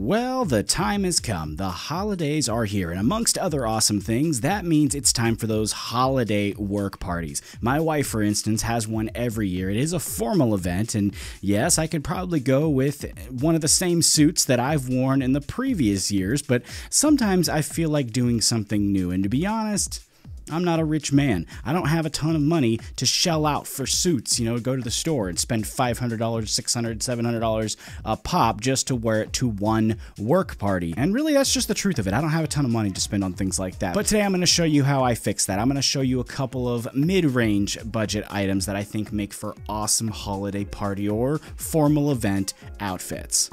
Well, the time has come. The holidays are here, and amongst other awesome things, that means it's time for those holiday work parties. My wife, for instance, has one every year. It is a formal event, and yes, I could probably go with one of the same suits that I've worn in the previous years, but sometimes I feel like doing something new, and to be honest, I'm not a rich man. I don't have a ton of money to shell out for suits, you know, go to the store and spend $500, $600, $700 a pop just to wear it to one work party. And really, that's just the truth of it. I don't have a ton of money to spend on things like that. But today I'm going to show you how I fix that. I'm going to show you a couple of mid-range budget items that I think make for awesome holiday party or formal event outfits.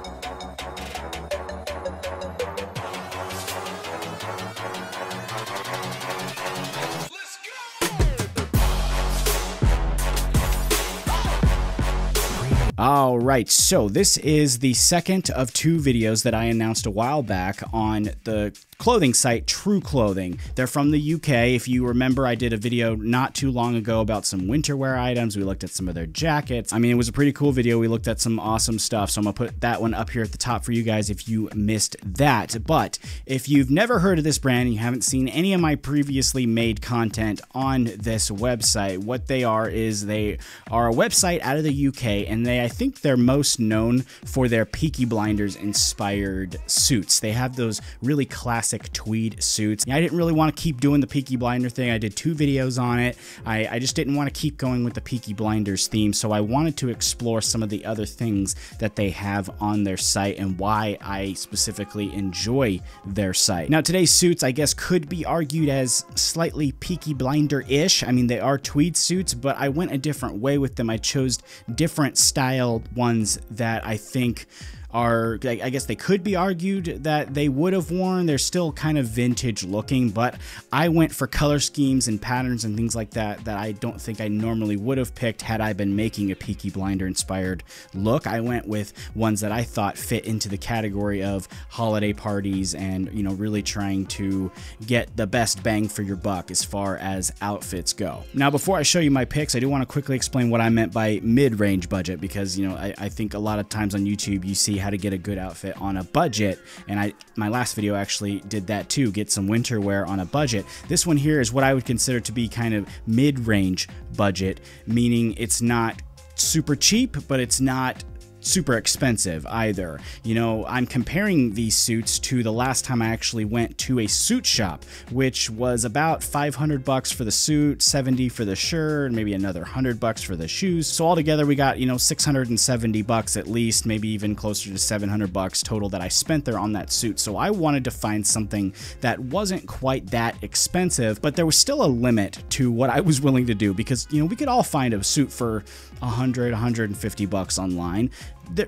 All right, so this is the second of two videos that I announced a while back on the clothing site True Clothing. They're from the UK. If you remember, I did a video not too long ago about some winter wear items. We looked at some of their jackets. I mean, it was a pretty cool video. We looked at some awesome stuff. So I'm gonna put that one up here at the top for you guys if you missed that. But if you've never heard of this brand and you haven't seen any of my previously made content on this website, what they are is they are a website out of the UK, and I think they're most known for their Peaky Blinders inspired suits. They have those really classic tweed suits. I didn't really want to keep doing the Peaky Blinder thing. I did two videos on it. I just didn't want to keep going with the Peaky Blinders theme, so I wanted to explore some of the other things that they have on their site and why I specifically enjoy their site. Now, today's suits, I guess, could be argued as slightly Peaky Blinder-ish. I mean, they are tweed suits, but I went a different way with them. I chose different styled ones that I think are, I guess they could be argued that they would have worn. They're still kind of vintage looking, but I went for color schemes and patterns and things like that that I don't think I normally would have picked had I been making a Peaky Blinder inspired look. I went with ones that I thought fit into the category of holiday parties and, you know, really trying to get the best bang for your buck as far as outfits go. Now, before I show you my picks, I do want to quickly explain what I meant by mid-range budget, because, you know, I think a lot of times on YouTube you see how to get a good outfit on a budget, and my last video actually did that too, get some winter wear on a budget. This one here is what I would consider to be kind of mid-range budget, meaning it's not super cheap, but it's not super expensive either. You know, I'm comparing these suits to the last time I actually went to a suit shop, which was about 500 bucks for the suit, 70 for the shirt, and maybe another 100 bucks for the shoes. So altogether we got, you know, 670 bucks at least, maybe even closer to 700 bucks total that I spent there on that suit. So I wanted to find something that wasn't quite that expensive, but there was still a limit to what I was willing to do, because, you know, we could all find a suit for 100, 150 bucks online.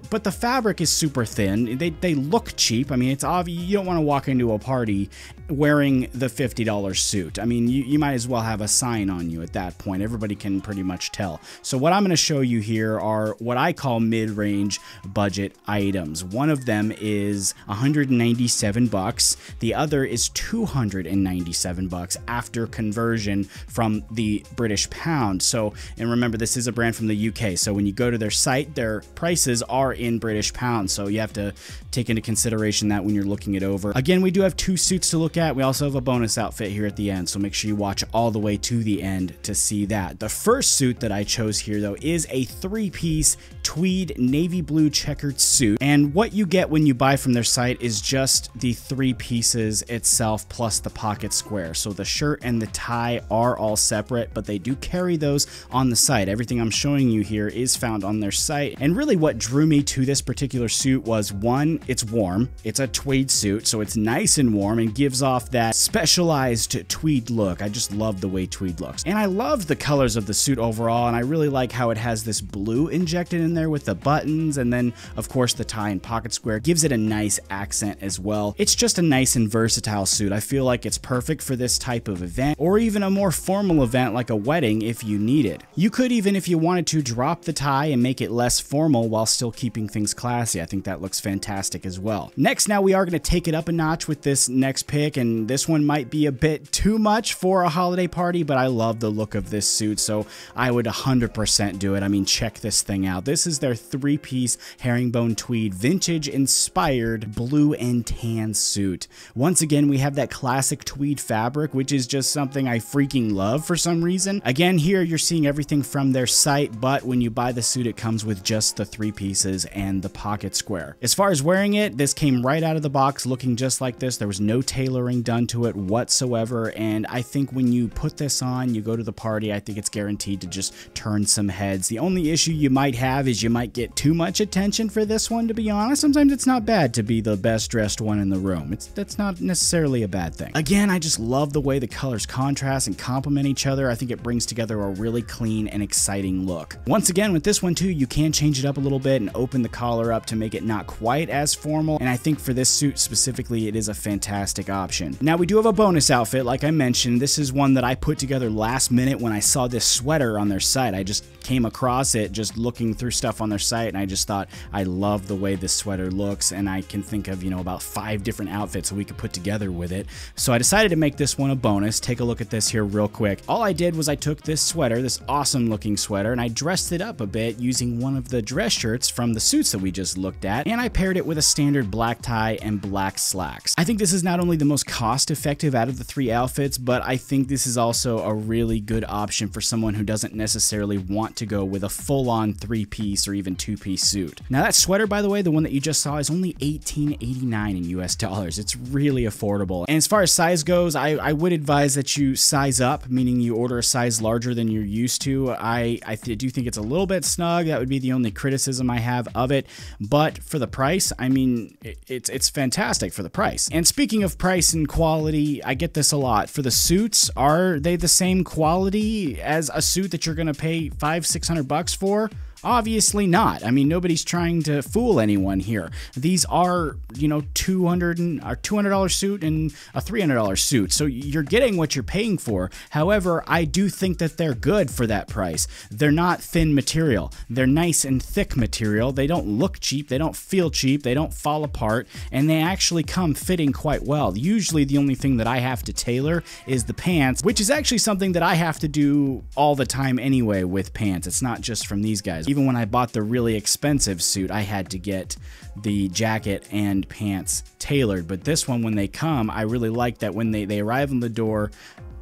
But the fabric is super thin. They look cheap. I mean, it's obvious you don't want to walk into a party wearing the $50 suit. I mean, you might as well have a sign on you at that point. Everybody can pretty much tell. So what I'm going to show you here are what I call mid-range budget items. One of them is 197 bucks. The other is 297 bucks after conversion from the British pound. So, and remember, this is a brand from the UK. So when you go to their site, their prices are in British pounds, so you have to take into consideration that when you're looking it over. Again, we do have two suits to look at. We also have a bonus outfit here at the end, so make sure you watch all the way to the end to see that. The first suit that I chose here, though, is a three-piece tweed navy blue checkered suit, and what you get when you buy from their site is just the three pieces itself plus the pocket square. So the shirt and the tie are all separate, but they do carry those on the site. Everything I'm showing you here is found on their site, and really what drew me to this particular suit was, one, it's warm. It's a tweed suit, so it's nice and warm and gives off that specialized tweed look. I just love the way tweed looks. And I love the colors of the suit overall, and I really like how it has this blue injected in there with the buttons, and then of course the tie and pocket square gives it a nice accent as well. It's just a nice and versatile suit. I feel like it's perfect for this type of event, or even a more formal event like a wedding if you need it. You could, even if you wanted to, drop the tie and make it less formal while still still keeping things classy. I think that looks fantastic as well. Next, now we are going to take it up a notch with this next pick, and this one might be a bit too much for a holiday party, but I love the look of this suit, so I would 100% do it. I mean, check this thing out. This is their three-piece herringbone tweed vintage inspired blue and tan suit. Once again, we have that classic tweed fabric, which is just something I freaking love for some reason. Again, here you're seeing everything from their site, but when you buy the suit, it comes with just the three pieces and the pocket square. As far as wearing it, this came right out of the box looking just like this. There was no tailoring done to it whatsoever, and I think when you put this on, you go to the party, I think it's guaranteed to just turn some heads. The only issue you might have is you might get too much attention for this one, to be honest. Sometimes it's not bad to be the best dressed one in the room. That's not necessarily a bad thing. Again, I just love the way the colors contrast and complement each other. I think it brings together a really clean and exciting look. Once again, with this one too, you can change it up a little bit and open the collar up to make it not quite as formal, and I think for this suit specifically, it is a fantastic option. Now, we do have a bonus outfit, like I mentioned. This is one that I put together last minute when I saw this sweater on their site. I just came across it just looking through stuff on their site, and I just thought, I love the way this sweater looks, and I can think of, you know, about 5 different outfits we could put together with it. So I decided to make this one a bonus. Take a look at this here real quick. All I did was I took this sweater, this awesome looking sweater, and I dressed it up a bit using one of the dress shirts from the suits that we just looked at, and I paired it with a standard black tie and black slacks. I think this is not only the most cost effective out of the 3 outfits, but I think this is also a really good option for someone who doesn't necessarily want to go with a full-on 3-piece or even 2-piece suit. Now that sweater, by the way, the one that you just saw, is only $18.89 in US dollars. It's really affordable. And as far as size goes, I would advise that you size up, meaning you order a size larger than you're used to. I do think it's a little bit snug. That would be the only criticism I have of it. But for the price, I mean, it's fantastic for the price. And speaking of price and quality, I get this a lot. For the suits, are they the same quality as a suit that you're gonna pay $500-$600 for? Obviously not. I mean, nobody's trying to fool anyone here. These are, you know, $200 suit and a $300 suit, so you're getting what you're paying for. However, I do think that they're good for that price. They're not thin material. They're nice and thick material. They don't look cheap. They don't feel cheap. They don't fall apart, and they actually come fitting quite well. Usually the only thing that I have to tailor is the pants, which is actually something that I have to do all the time anyway with pants. It's not just from these guys. Even when I bought the really expensive suit, I had to get the jacket and pants tailored. But this one, when they come, I really like that when they arrive on the door,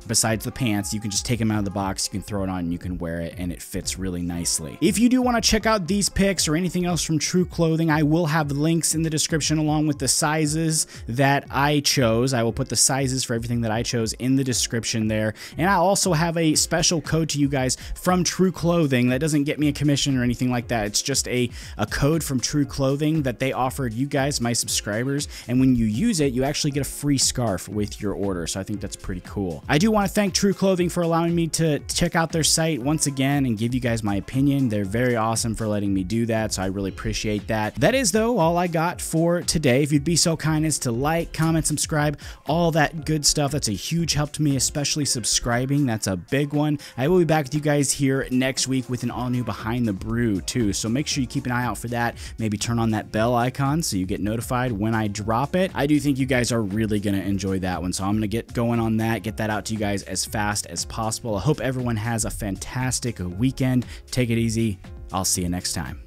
besides the pants, you can just take them out of the box, you can throw it on, you can wear it, and it fits really nicely. If you do want to check out these picks or anything else from True Clothing, I will have links in the description along with the sizes that I chose. I will put the sizes for everything that I chose in the description there. And I also have a special code to you guys from True Clothing. That doesn't get me a commission or anything like that. It's just a code from True Clothing that they offered you guys, my subscribers. And when you use it, you actually get a free scarf with your order. So I think that's pretty cool. I do want to thank True Clothing for allowing me to check out their site once again and give you guys my opinion. They're very awesome for letting me do that, so I really appreciate that. That is, though, all I got for today. If you'd be so kind as to like, comment, subscribe, all that good stuff. That's a huge help to me, especially subscribing. That's a big one. I will be back with you guys here next week with an all-new Behind the Brew, too, so make sure you keep an eye out for that. Maybe turn on that bell icon so you get notified when I drop it. I do think you guys are really going to enjoy that one, so I'm going to get going on that, get that out to you guys as fast as possible. I hope everyone has a fantastic weekend. Take it easy. I'll see you next time.